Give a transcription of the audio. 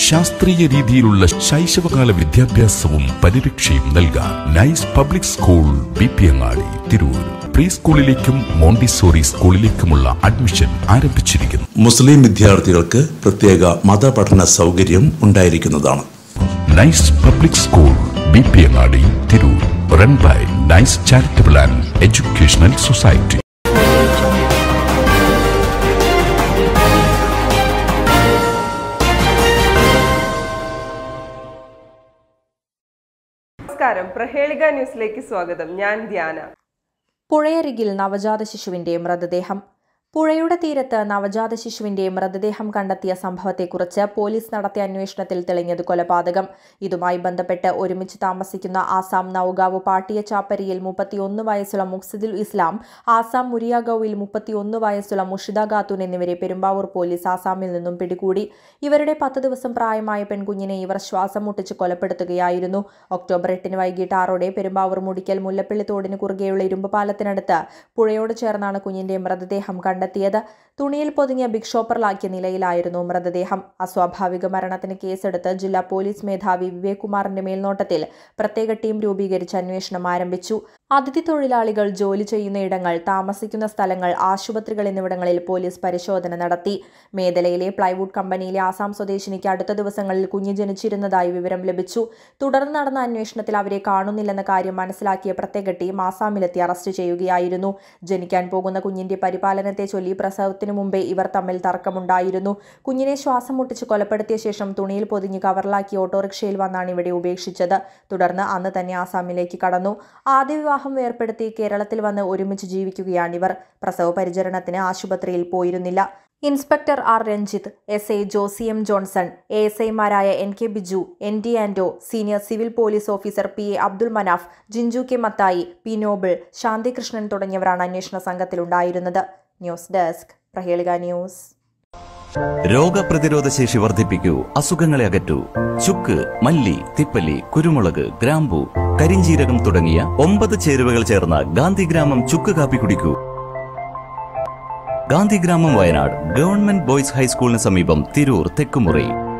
Shastriya Ridhiyilulla Shaishavakala Vidyabhyasavum Paririkshayum Nalgan Nice Public School Bipiyangadi Tirur Preschoolilekkum Montessori Schoolilekkulla Admission Aarambichirikkunnu Muslim Vidyarthikalkku Pratyeka Matha Pathana Saukaryam Undayirikkunnathaanu Nice Public School Bipiyangadi Tirur Run by Nice Charitable and Educational Society. Prahelika News Lake Swagadam, Yan Diana Purayarigil Navajada Shishuinde Mradadeham Purayuda Tirata Navajada Shishuinde Mradadeham Kandatia Sambhate Kuracha, Police Naratia Nuishnatil telling the Kolapadagam Idumai Bandapeta Urimichitamasikina Assam Naugavu Party, a Chaparil Mupationdu Vaisula Muxidil Islam Assam Muriaga will Mupationdu Vaisula Mushida Gatun in the very Perimba or Police Assam Milanum Pedicudi. Every Patha was some prime Ipen Gunyana, ever Shwasamutich Kolapatagayirno, October Tinavai Gitaro de Perimba or Mudical Mulapilitod in Kurgayulimba Palatinata, Pureoda Cherna Kuninde Mradadeham Kanda. Theatre, Tunil Poding a big shopper like in Laila, no rather they ham Aswab Haviga Maranathan case at the Jilla police made Havi Vekumar Nemil Notatil, Pratega team to be Gerchanuation Maram Bichu, Aditi Toriligal Jolich in the Dangal, Tamasikuna Stalangal, Ashubatrigal in the Dangal police Parisho than Nadati, made the Lele Plywood Company, Asam Sodeshini Kadata, the Sangal Kunjinichir and the Diviram Lebichu, Tudarana Nuishna Tilavre Karnunil and the Karia Manaslaki, Pratega team, Asa Milatiarastiche Yugi Irenu, Jenikan Pogona Kunindi Paripalana. Prasavtin Mumbai Iver Tamil Tarkamundairno, Kunine Shwasamutish Colapati Shesham Tunil Podinikavarla Kyotoric Shelvanani Vedubek Shichada, Tudarna Anatania Samileki Kadano, Adi Vaham Verpeti Kerala Tilvana Urimich Givikianiver, Prasav Perigeranatina Ashubatril Poirunilla. Inspector R. Ranjit, S.A. Joe C.M. Johnson, A.S.A. Maraya N.K. Biju, N.D. Ando, Senior Civil Police Officer P.A. Abdul Manaf, Jinju K. Matai, P. Noble, Shanti Krishnan Todanyavrana Nishna Sangatilundairanada. News Desk, Prahelika News. Roga Pradiroda Sheshi Vardhipiku, Asukangalagatu, Chukku, Malli, Tippali, Kurumulagu, Grambu, Karinjeeragam Tudangiya, 9 Cheruvagal Cherna, Gandhi Gramam Chukku Kapi Kudiku. Gandhi Gramam Wayanad, Government Boys High School Samibam, Tirur, Tekkumuri.